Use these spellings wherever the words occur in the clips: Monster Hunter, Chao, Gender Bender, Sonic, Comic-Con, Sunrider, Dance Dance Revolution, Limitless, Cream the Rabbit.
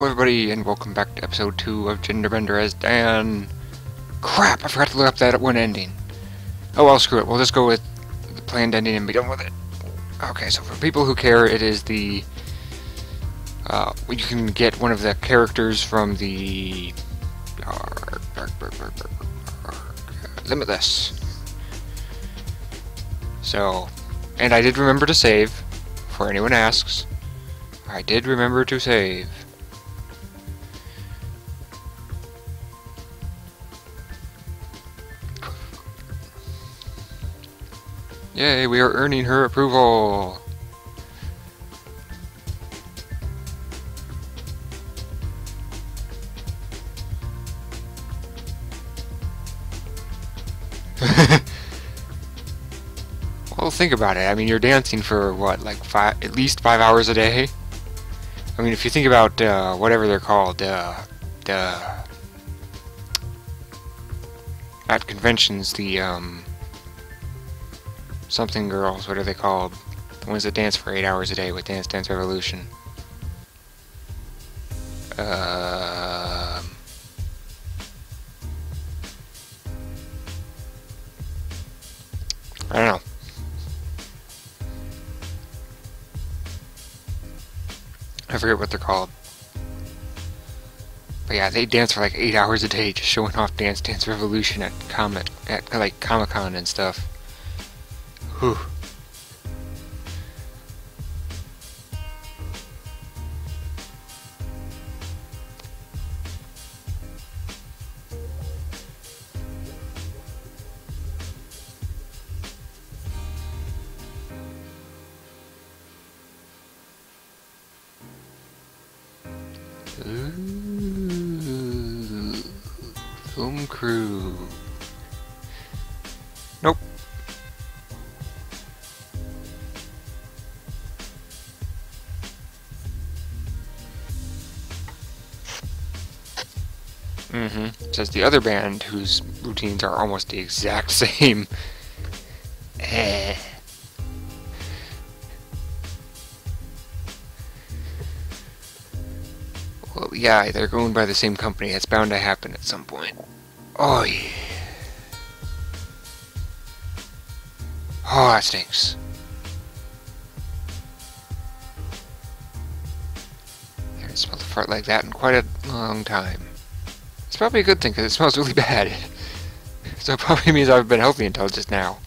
Hello everybody, and welcome back to episode 2 of Gender Bender as Dan. Crap, I forgot to look up that one ending. Oh well, screw it, we'll just go with the planned ending and be done with it. Okay, so for people who care, it is the... you can get one of the characters from the... Limitless. So, and I did remember to save, before anyone asks. I did remember to save. Yay, we are earning her approval! Well, think about it. I mean, you're dancing for, what, like at least five hours a day? I mean, if you think about whatever they're called, at conventions, the, something girls, what are they called? The ones that dance for 8 hours a day with Dance Dance Revolution. I don't know. I forget what they're called. But yeah, they dance for like 8 hours a day just showing off Dance Dance Revolution at Comic-Con and stuff. Whew. Ooh, film crew. Nope. It says the other band, whose routines are almost the exact same. Well, yeah, they're owned by the same company. It's bound to happen at some point. Oh, yeah. Oh, that stinks. I haven't smelled a fart like that in quite a long time. It's probably a good thing, because it smells really bad. So it probably means I've been healthy until just now.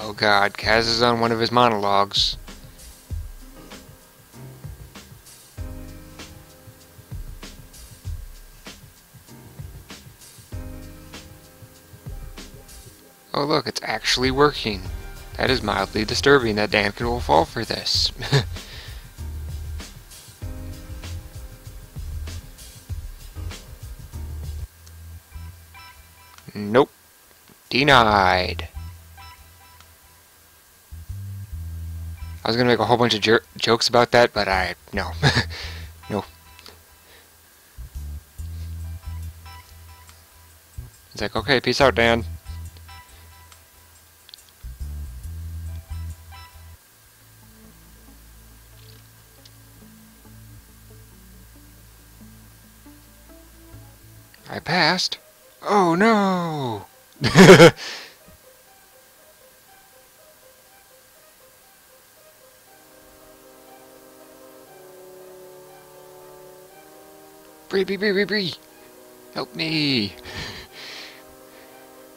Oh god, Kaz is on one of his monologues. Oh look, it's actually working. That is mildly disturbing that Dan will fall for this. Nope. Denied. I was gonna make a whole bunch of jokes about that, but no. No. It's like, okay, peace out, Dan. I passed. Oh no! Bree! Help me!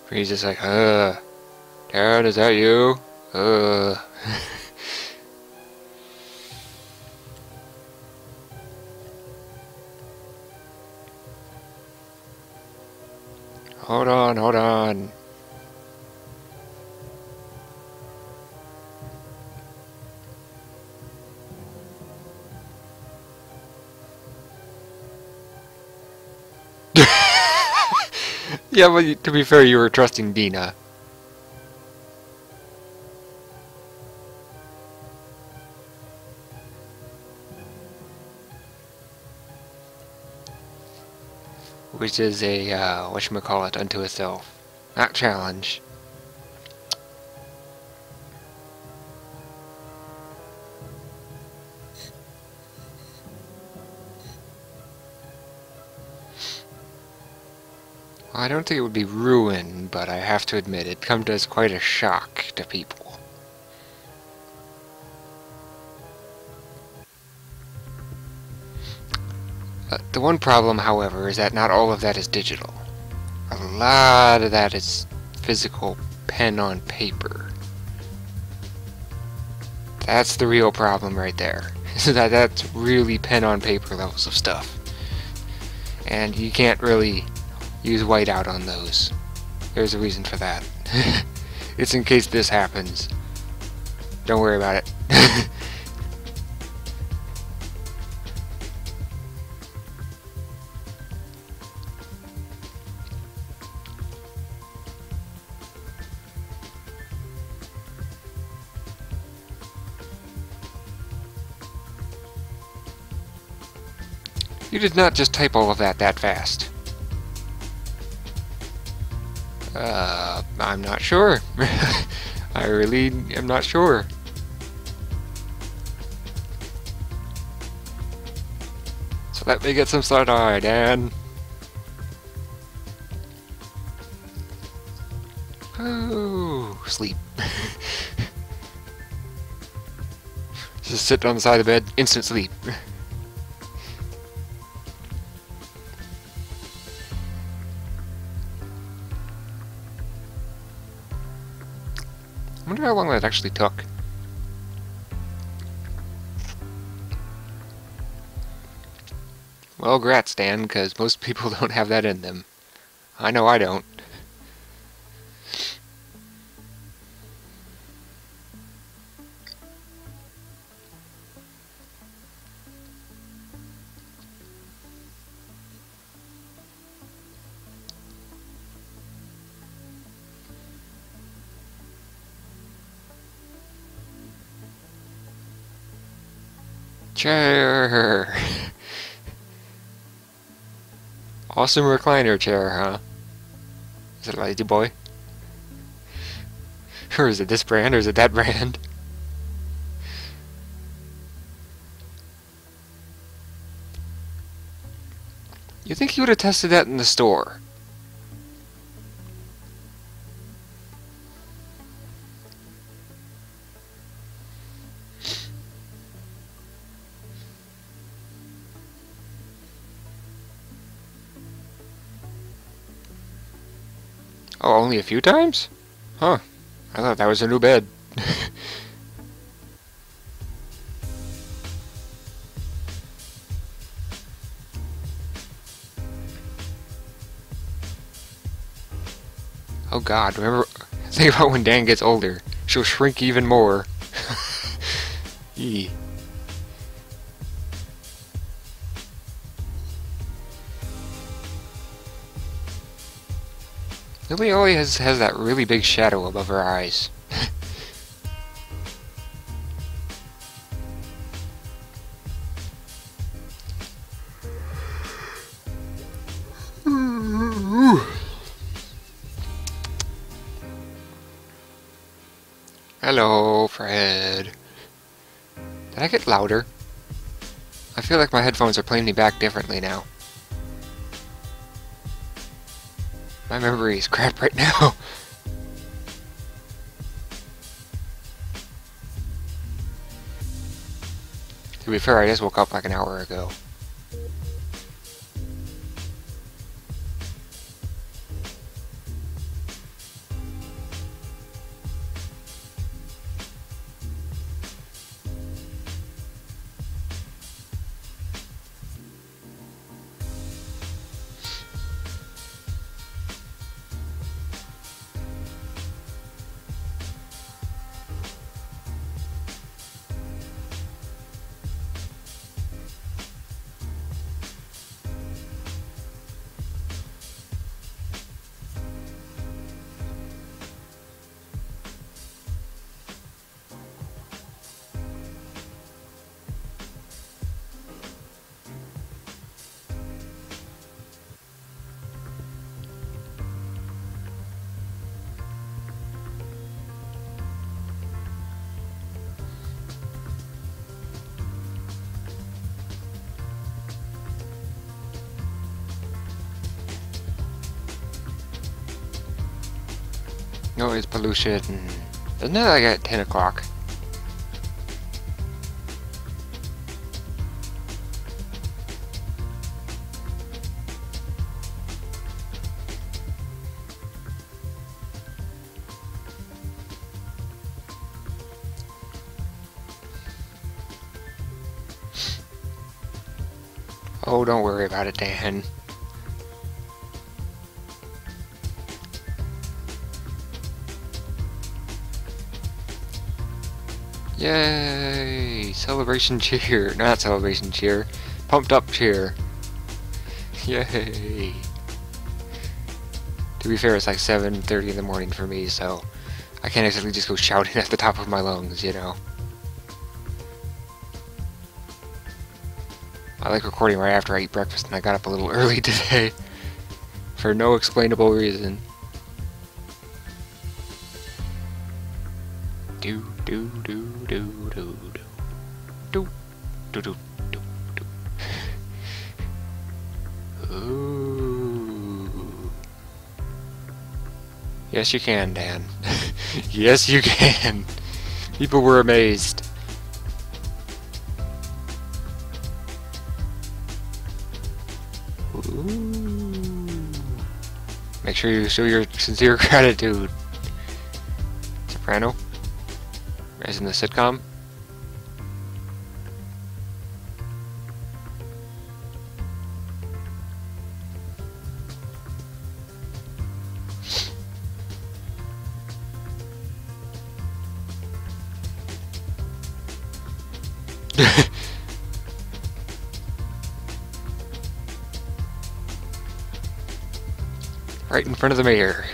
Bree's just like, Dad, is that you? Hold on. Yeah, but to be fair, you were trusting Dina. Which is a, whatchamacallit unto itself. Not challenge. I don't think it would be ruin, but I have to admit it comes as quite a shock to people. The one problem, however, is that not all of that is digital. A lot of that is physical pen on paper. That's the real problem right there. That's really pen on paper levels of stuff. And you can't really use whiteout on those. There's a reason for that. It's in case this happens. Don't worry about it. You did not just type all of that fast. I'm not sure. I really am not sure. So let me get some sunlight, Dan. Oh, sleep. Just sitting on the side of the bed, instant sleep. I wonder how long that actually took. Well, grats, Dan, because most people don't have that in them. I know I don't. Chair. Awesome recliner chair, huh? Is it Lazy Boy? Or is it this brand, or is it that brand? You think you would have tested that in the store? Oh, only a few times? Huh. I thought that was a new bed. Oh god, remember, think about when Dan gets older. She'll shrink even more. Eee. Lily always has that really big shadow above her eyes. Hello, Fred. Did I get louder? I feel like my headphones are playing me back differently now. My memory is crap right now. To be fair, I just woke up like an hour ago. Noise pollution. Isn't it like at 10 o'clock? Oh, don't worry about it, Dan. Yay! Celebration cheer. Not celebration cheer. Pumped up cheer. Yay! To be fair, it's like 7:30 in the morning for me, so I can't exactly just go shouting at the top of my lungs, you know. I like recording right after I eat breakfast, and I got up a little early today for no explainable reason. Do do do do do do do do do do do. Ooh. Yes, you can, Dan. Yes, you can. People were amazed. Make sure you show your sincere gratitude. Soprano? As in the sitcom? Right in front of the mirror.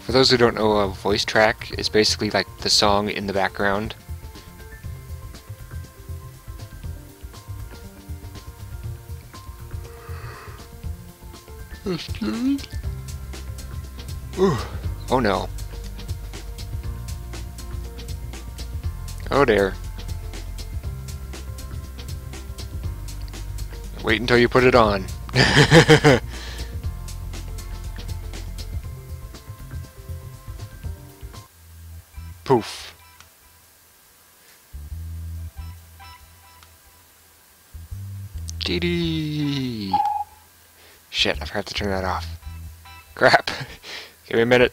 For those who don't know, a voice track is basically like the song in the background. Oh no. Oh dear. Wait until you put it on. Poof. Dee-dee. Shit, I forgot to turn that off. Crap. Give me a minute.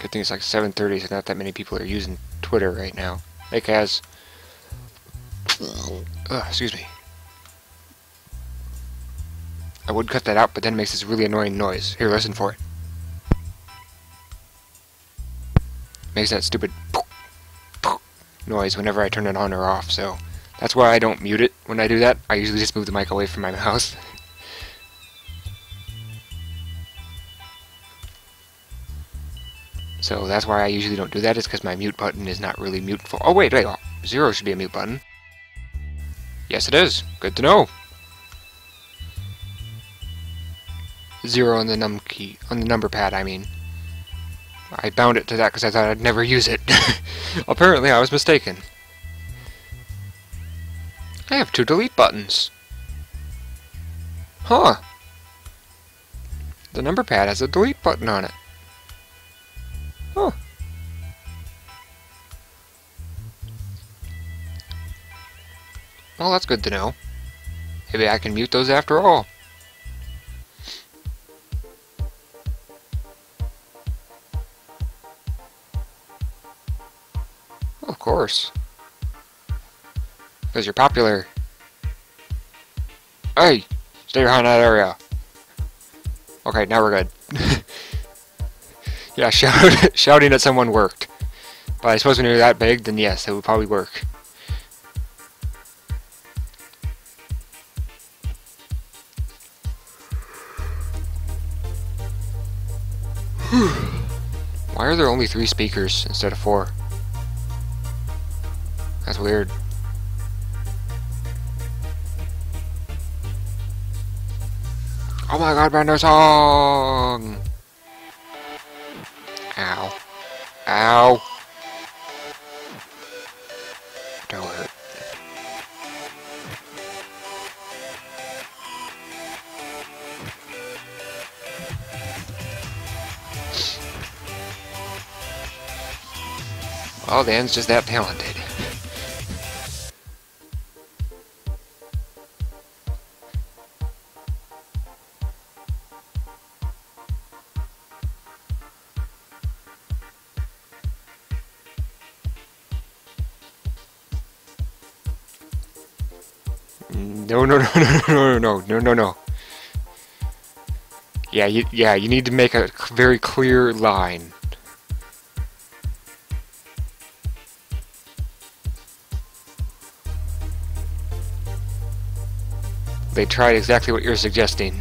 Good thing it's like 7:30, so not that many people are using Twitter right now. Hey, Kaz. Ugh, excuse me. I would cut that out, but then it makes this really annoying noise. Here, listen for it. Makes that stupid noise whenever I turn it on or off, so that's why I don't mute it when I do that. I usually just move the mic away from my mouth. So that's why I usually don't do that, is because my mute button is not really mute for. Oh wait, oh, zero should be a mute button. Yes it is. Good to know. Zero on the number pad, I mean. I bound it to that because I thought I'd never use it. Apparently I was mistaken. I have 2 delete buttons. Huh. The number pad has a delete button on it. Huh. Well, that's good to know. Maybe I can mute those after all. Well, of course. Because you're popular. Hey! Stay behind that area. Okay, now we're good. Yeah, shouting at someone worked. But I suppose when you're that big, then yes, it would probably work. Why are there only 3 speakers instead of 4? That's weird. Oh my god, Bender song! Ow. Ow. all Dan's just that talented. No. Yeah, you need to make a very clear line. They tried exactly what you're suggesting.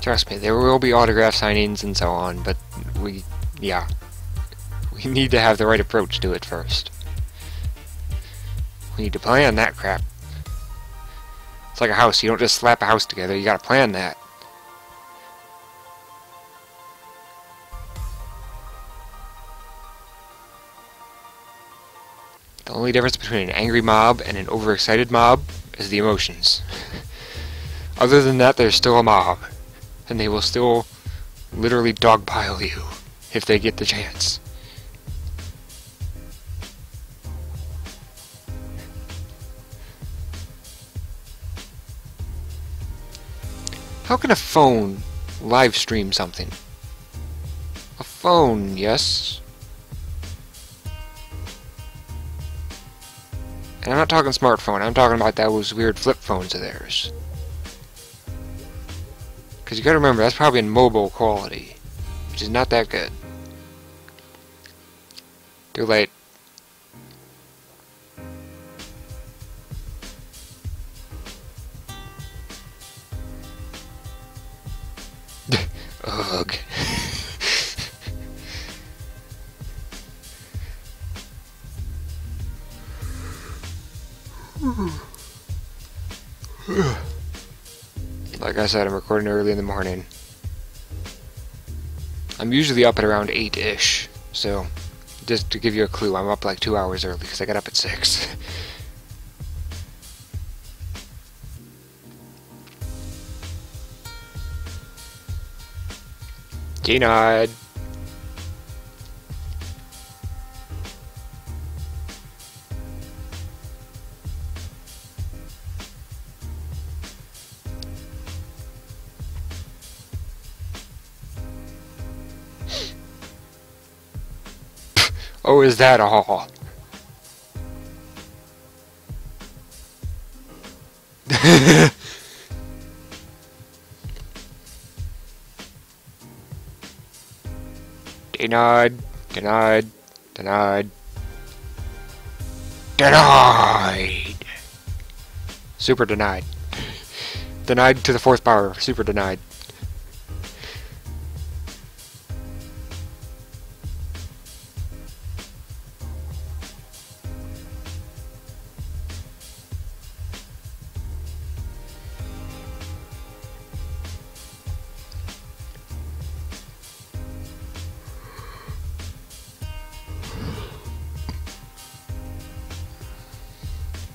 Trust me, there will be autograph signings and so on, but we need to have the right approach to it first. We need to plan that crap. It's like a house, you don't just slap a house together, you gotta plan that. The only difference between an angry mob and an overexcited mob is the emotions. Other than that, there's still a mob. And they will still literally dogpile you if they get the chance. How can a phone live stream something? A phone, yes. And I'm not talking smartphone, I'm talking about those weird flip phones of theirs. Because you gotta remember, that's probably in mobile quality, which is not that good. Too late. Ugh. Like I said, I'm recording early in the morning. I'm usually up at around 8-ish, so just to give you a clue, I'm up like 2 hours early because I got up at 6. G-nod. Oh, is that all? Denied, denied, denied, denied. Super denied. Denied to the fourth power. Super denied.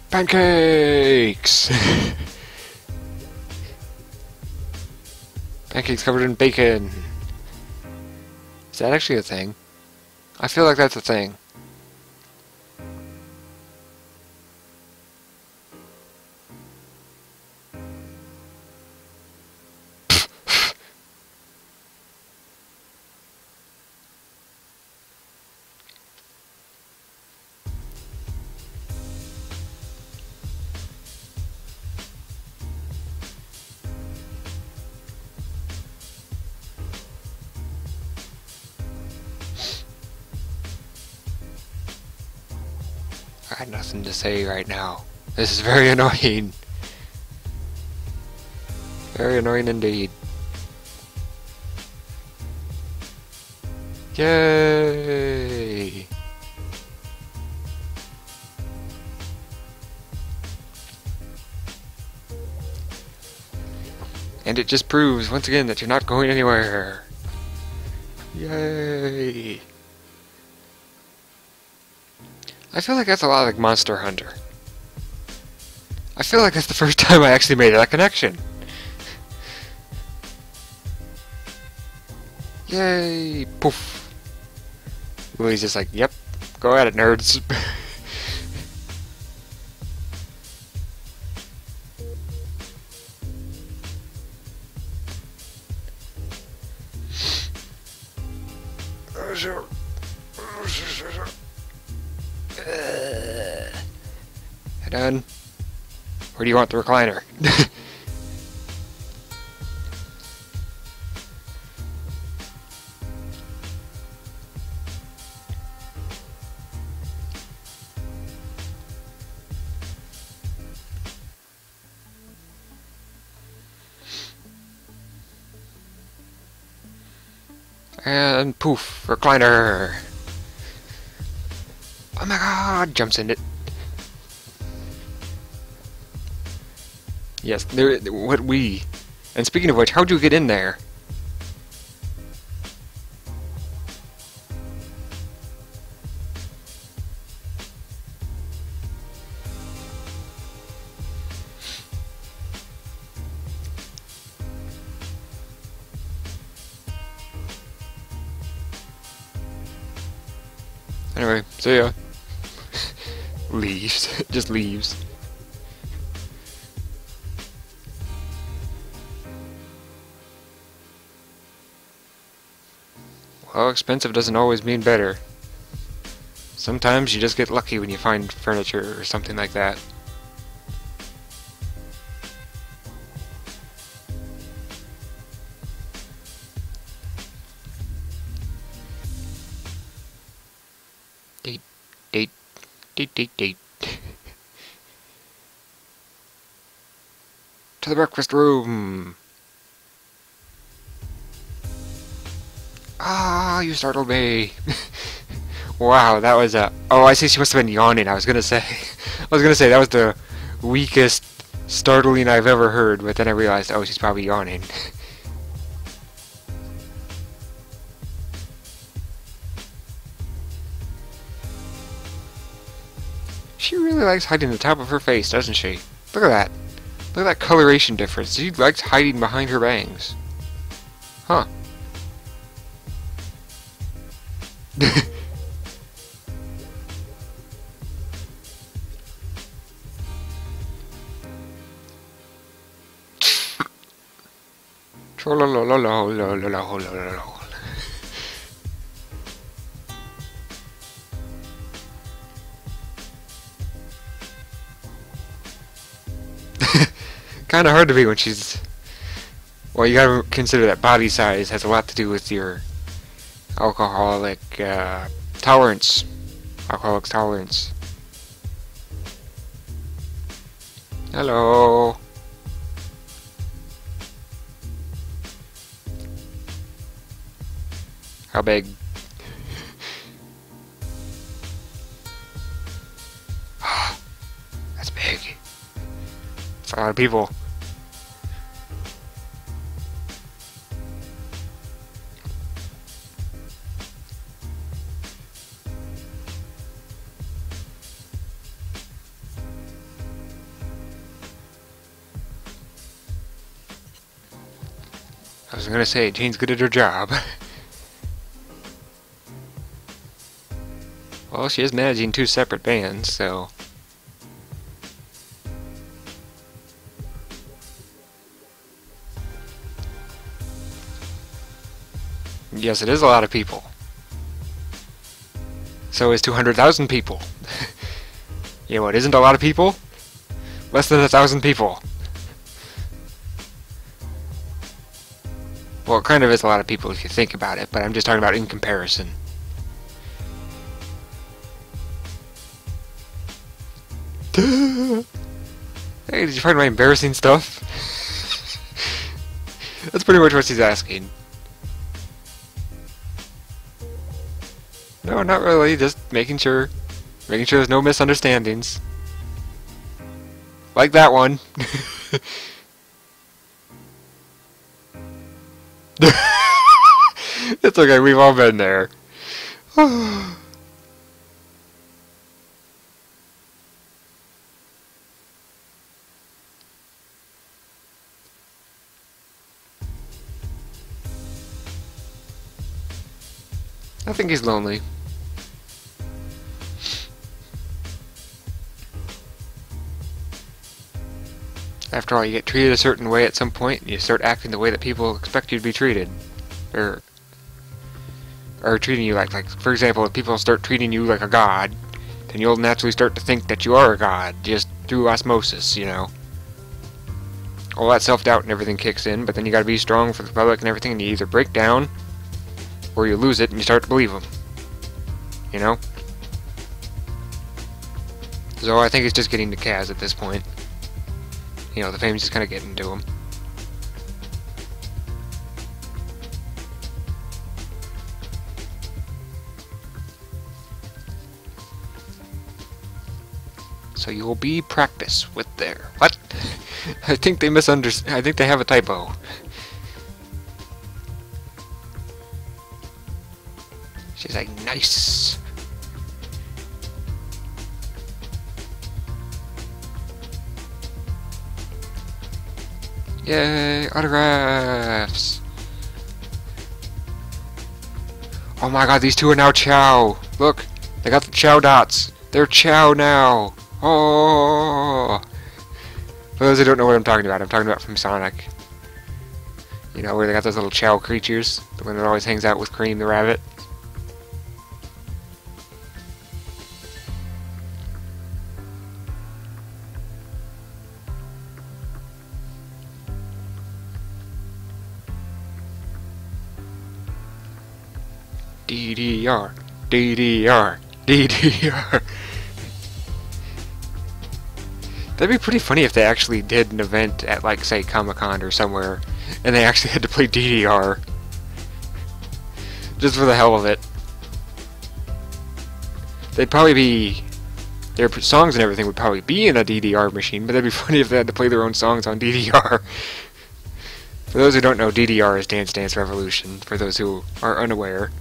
Pancakes! Pancakes covered in bacon. Is that actually a thing? I feel like that's a thing. I got nothing to say right now. This is very annoying. Very annoying indeed. Yay! And it just proves, once again, that you're not going anywhere. Yay! I feel like that's a lot like Monster Hunter. I feel like that's the first time I actually made that connection. Yay! Poof! Lily's just like, yep, go at it, nerds. Head on. Where do you want the recliner? And poof, recliner. Oh my god, jumps in it. Yes, there, what we. And speaking of which, how'd you get in there? Anyway, see ya. Leaves. Just leaves. Well, expensive doesn't always mean better. Sometimes you just get lucky when you find furniture or something like that. Date. To the breakfast room. Ah, you startled me. Wow, that was a... Oh, I see, she must have been yawning. I was gonna say that was the weakest startling I've ever heard, but then I realized, oh, she's probably yawning. She really likes hiding the top of her face, doesn't she? Look at that. Look at that coloration difference. She likes hiding behind her bangs. Huh. Kinda hard to be when she's... Well, you gotta consider that body size has a lot to do with your alcoholic tolerance. Alcoholic's tolerance. Hello. How big? That's big. It's a lot of people. I was gonna say, Jane's good at her job. Well, she is managing two separate bands, so... Yes, it is a lot of people. So is 200,000 people. You know what isn't a lot of people? Less than 1,000 people. Well, it kind of is a lot of people if you think about it, but I'm just talking about in comparison. Hey, did you find my embarrassing stuff? That's pretty much what she's asking. No, not really, just making sure there's no misunderstandings. Like that one. It's okay, we've all been there. I think he's lonely. After all, you get treated a certain way at some point, and you start acting the way that people expect you to be treated. Or treating you like, for example, if people start treating you like a god, then you'll naturally start to think that you are a god, just through osmosis, you know. All that self-doubt and everything kicks in, but then you gotta be strong for the public and everything, and you either break down, or you lose it and you start to believe them. You know? So I think it's just getting to Kaz at this point. You know, the fame's just kind of getting to him. So you will be practice with their... What? I think they misunderstand. I think they have a typo. She's like, nice. Yay, autographs. Oh my god, these two are now Chao. Look, they got the Chao dots. They're Chao now. Oh. For those who don't know what I'm talking about from Sonic. You know, where they got those little Chao creatures, the one that always hangs out with Cream the Rabbit. DDR, DDR, DDR. That'd be pretty funny if they actually did an event at, like, say, Comic-Con or somewhere, and they actually had to play DDR. Just for the hell of it. They'd probably be... Their songs and everything would probably be in a DDR machine, but that'd be funny if they had to play their own songs on DDR. For those who don't know, DDR is Dance Dance Revolution, for those who are unaware.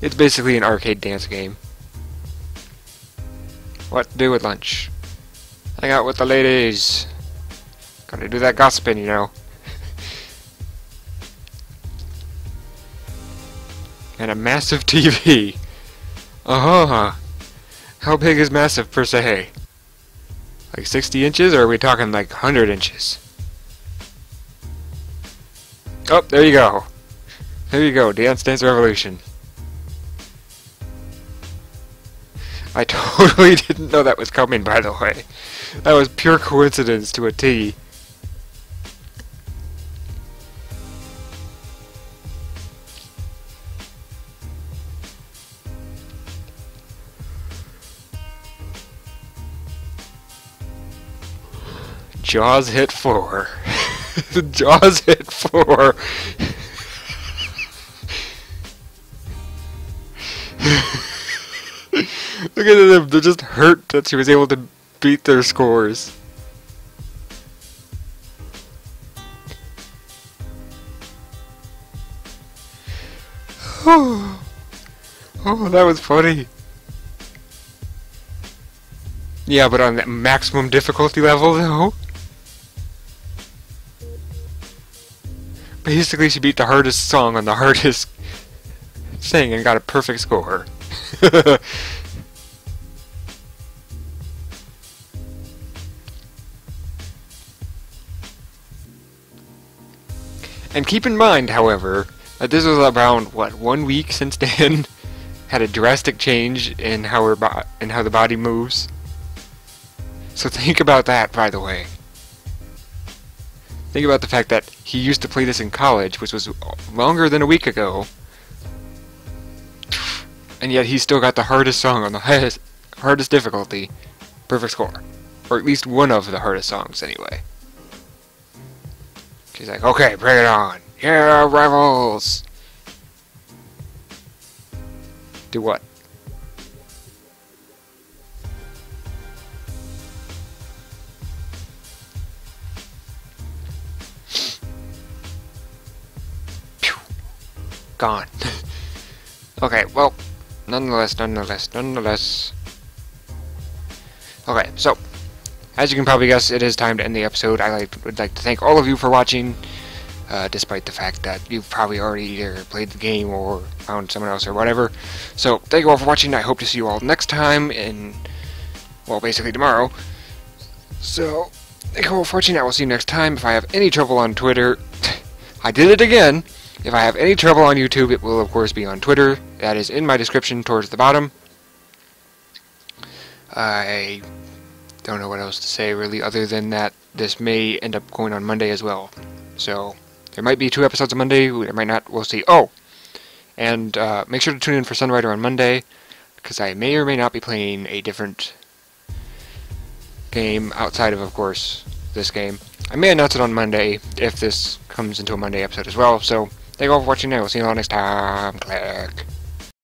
It's basically an arcade dance game. What to do with lunch? Hang out with the ladies. Gotta do that gossiping, you know. And a massive TV. Uh-huh. How big is massive per se? Like 60 inches, or are we talking like 100 inches? Oh, there you go. There you go, Dance Dance Revolution. I totally didn't know that was coming, by the way. That was pure coincidence to a T. Jaws hit 4. Jaws hit 4. Look at them, they're just hurt that she was able to beat their scores. Oh, that was funny. Yeah, but on that maximum difficulty level, though. Basically, she beat the hardest song on the hardest thing and got a perfect score. And keep in mind, however, that this was around, what, 1 week since Dan had a drastic change in how the body moves. So think about that, by the way. Think about the fact that he used to play this in college, which was longer than a week ago. And yet he still got the hardest song on the hardest difficulty. Perfect score. Or at least one of the hardest songs, anyway. She's like, okay, bring it on. Yeah, rivals! Do what? Pew. Gone. Okay, well... Nonetheless. Okay, so, as you can probably guess, it is time to end the episode. I would like to thank all of you for watching. despite the fact that you've probably already either played the game or found someone else or whatever. So thank you all for watching. I hope to see you all next time, and well, basically tomorrow. So thank you all for watching. I will see you next time. If I have any trouble on Twitter, I did it again. If I have any trouble on YouTube, it will of course be on Twitter. That is in my description towards the bottom. I don't know what else to say really other than that this may end up going on Monday as well. So there might be 2 episodes on Monday, there might not, we'll see. Oh! And make sure to tune in for Sunrider on Monday, because I may or may not be playing a different game outside of course, this game. I may announce it on Monday if this comes into a Monday episode as well. So thank you all for watching, and we'll see you all next time. Click!